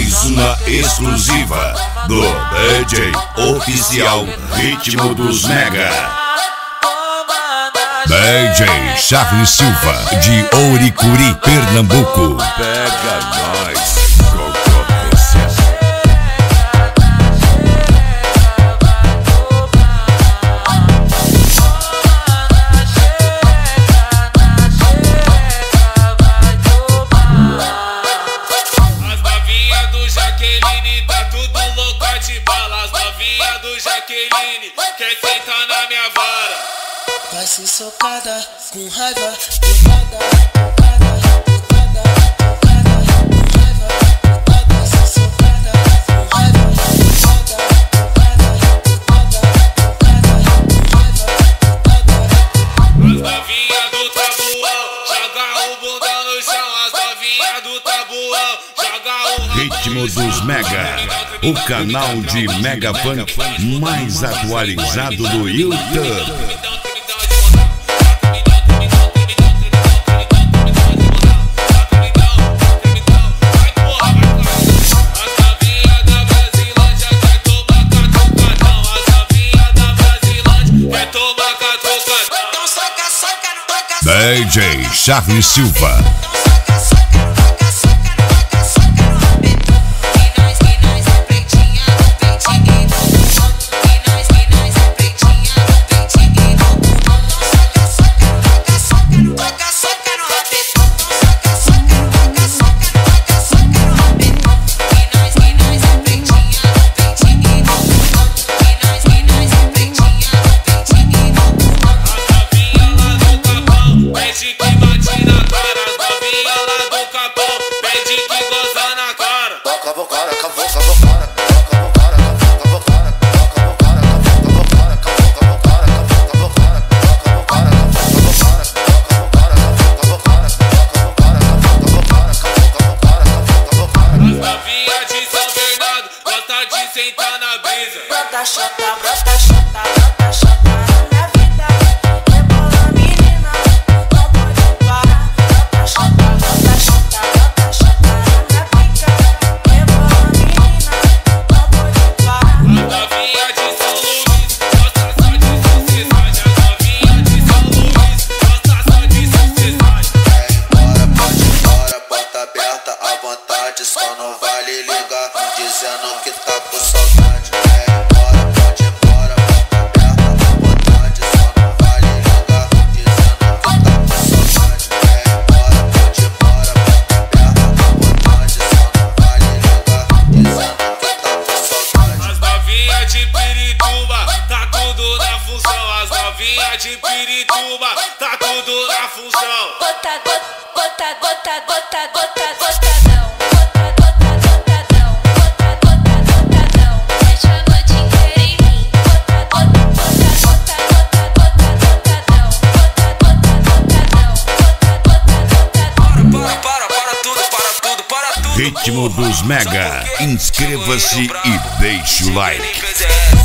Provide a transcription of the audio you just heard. mais uma exclusiva do DJ oficial Ritmo dos Mega, DJ Charles Silva de Ouricuri, Pernambuco. Pega nós. Jaqueline, quer sentar na minha vara? Vai ser socada, com raiva, porrada. Ritmo dos Mega, o canal de Mega Funk mais atualizado do YouTube. DJ Charles Silva. Brota chota, brota chota, brota chota na minha vida. Rebola menina, não pode parar. Brota chota, brota chota, brota chota na minha pica. Rebola menina, não pode parar. Novinha de São Luís, gosta só de sociedade. A novinha de São Luís, gosta só de sociedade. Bora, pode ir embora, porta aberta à vontade. Só não vale ligar, dizendo que tá com saudade. De Pirituba, tá tudo na função. Gota, gota, gota, gota, gota, gota, gotadão. Ritmo dos Mega, inscreva-se e deixe o like.